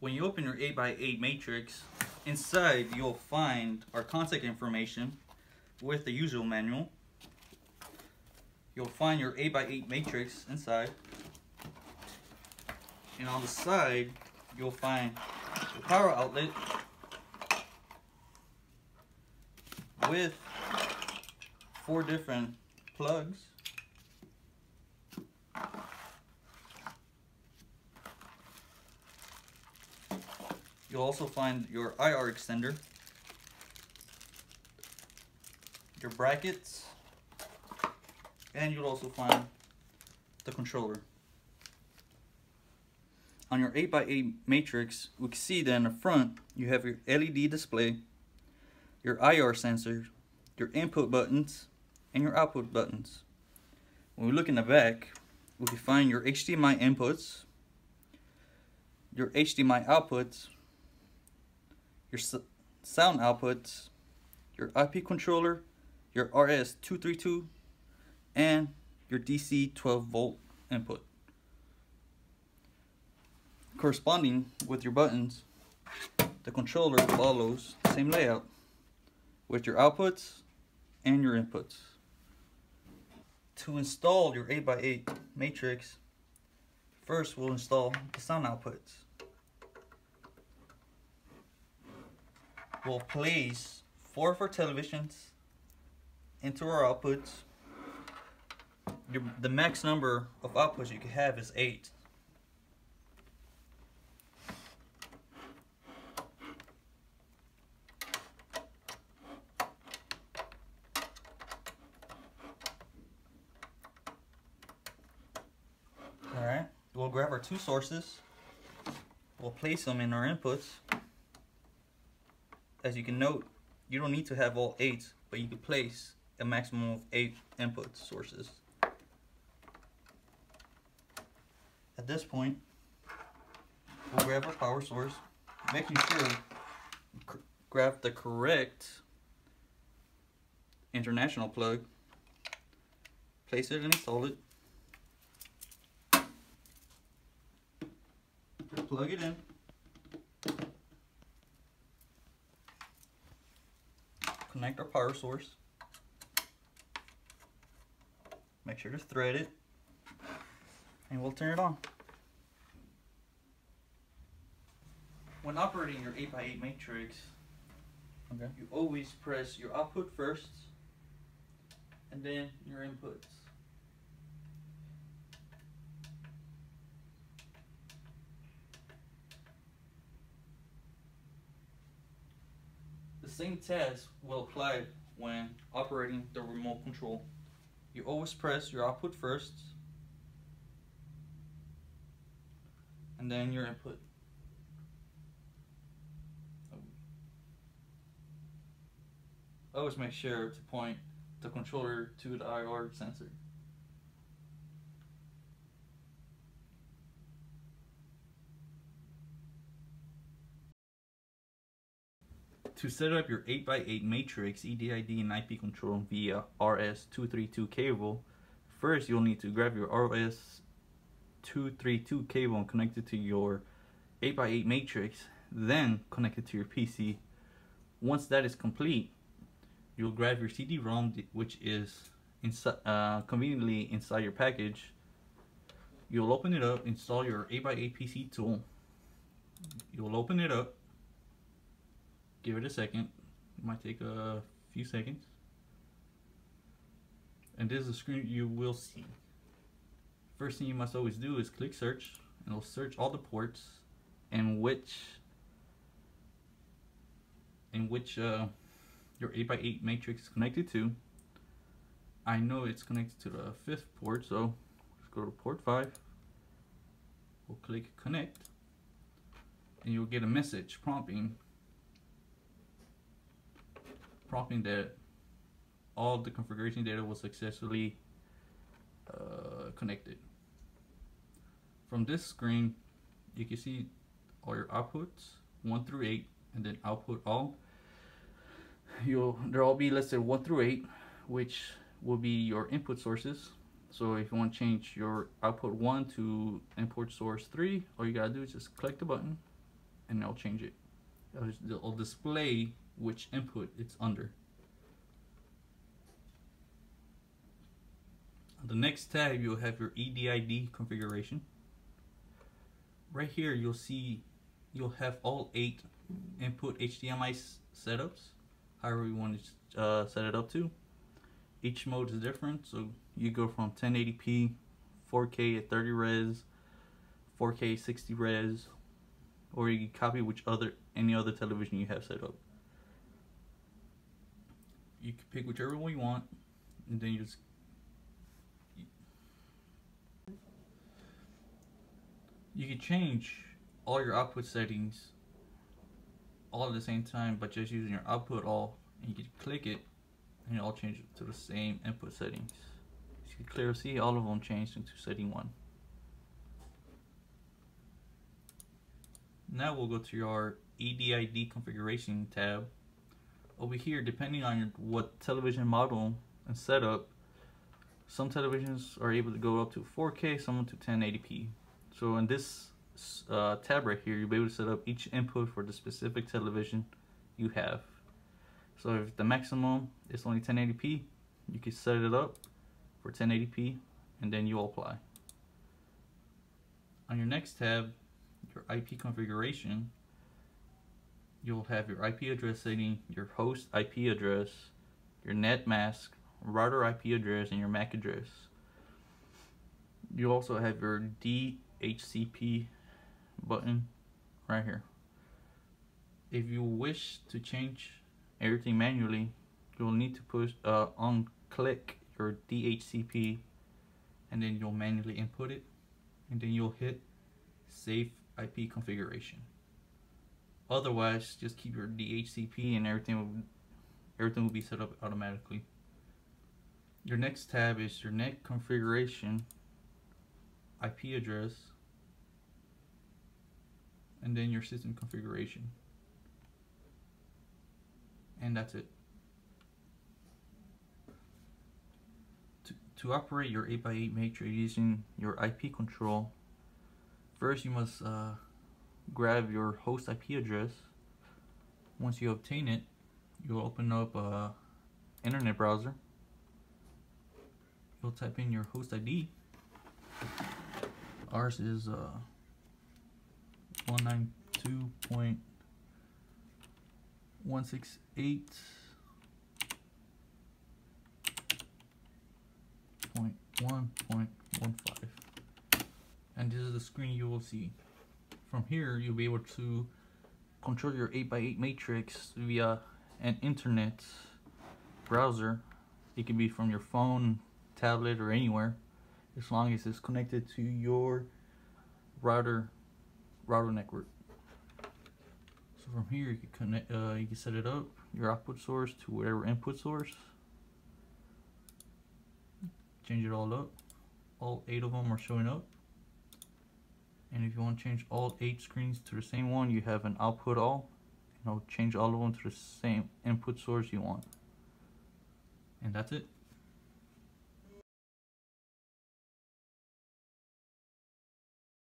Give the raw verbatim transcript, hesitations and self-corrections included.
when you open your eight by eight matrix, inside you'll find our contact information with the user manual. You'll find your eight by eight matrix inside. And on the side, you'll find the power outlet with four different plugs. You'll also find your I R extender, your brackets, and you'll also find the controller. On your eight by eight matrix, we can see that in the front, you have your L E D display, your I R sensor, your input buttons, and your output buttons. When we look in the back, we can find your H D M I inputs, your H D M I outputs, your sound outputs, your I P controller, your R S two thirty-two, and your D C twelve volt input. Corresponding with your buttons, the controller follows the same layout with your outputs and your inputs. To install your eight by eight matrix, first we'll install the sound outputs. We'll place four of our televisions into our outputs. Your, the max number of outputs you can have is eight. Alright, we'll grab our two sources. We'll place them in our inputs. As you can note, you don't need to have all eight, but you can place a maximum of eight input sources. At this point, we'll grab our power source, making sure we grab the correct international plug, place it and install it, plug it in. Connect our power source, make sure to thread it, and we'll turn it on. When operating your eight by eight matrix, okay, you always press your output first and then your inputs. The same test will apply when operating the remote control. You always press your output first and then your input. Always make sure to point the controller to the I R sensor. To set up your eight by eight matrix, E D I D, and I P control via R S two thirty-two cable, first you'll need to grab your R S two thirty-two cable and connect it to your eight by eight matrix, then connect it to your P C. Once that is complete, you'll grab your C D ROM, which is inside, uh, conveniently inside your package. You'll open it up, install your eight by eight P C tool. You'll open it up. Give it a second, it might take a few seconds. And this is the screen you will see. First thing you must always do is click search, and it'll search all the ports in which in which uh, your eight by eight matrix is connected to. I know it's connected to the fifth port, so let's go to port five. We'll click connect, and you'll get a message prompting prompting that all the configuration data was successfully uh, connected. From this screen, you can see all your outputs, one through eight, and then output all. You'll there will be listed one through eight, which will be your input sources. So if you want to change your output one to input source three, all you gotta do is just click the button, and I'll change it. I'll display which input it's under. On the next tab, you'll have your E D I D configuration. Right here, you'll see you'll have all eight input H D M I setups, however you want to uh, set it up to. Each mode is different, so you go from ten eighty p, four K at thirty res, four K sixty res, or you can copy which other any other television you have set up. You can pick whichever one you want, and then you just. You can change all your output settings all at the same time by just using your output all, and you can click it and it'll all change it to the same input settings. As you can clearly see, all of them changed into setting one. Now we'll go to your E D I D configuration tab. Over here, depending on your, what television model and setup, some televisions are able to go up to four K, some to ten eighty p. So in this uh, tab right here, you'll be able to set up each input for the specific television you have. So if the maximum is only ten eighty p, you can set it up for ten eighty p and then you'll apply. On your next tab, your I P configuration, you'll have your I P address setting, your host I P address, your net mask, router I P address, and your MAC address. You also have your D H C P button right here. If you wish to change everything manually, you'll need to push uh, on click your D H C P and then you'll manually input it, and then you'll hit save I P configuration. Otherwise, just keep your D H C P and everything will, everything will be set up automatically. Your next tab is your net configuration, I P address, and then your system configuration. And that's it. To, to operate your eight by eight matrix using your I P control, first you must uh, grab your host I P address. Once you obtain it, you'll open up a internet browser. You'll type in your host I D. Ours is uh, one ninety-two dot one sixty-eight dot one dot one dot fifteen, and this is the screen you will see. From here, you'll be able to control your eight by eight matrix via an internet browser. It can be from your phone, tablet, or anywhere, as long as it's connected to your router router network. So from here, you can connect. Uh, you can set it up, your output source to whatever input source. Change it all up. All eight of them are showing up. And if you want to change all eight screens to the same one, you have an output all, and I'll change all of them to the same input source you want. And that's it.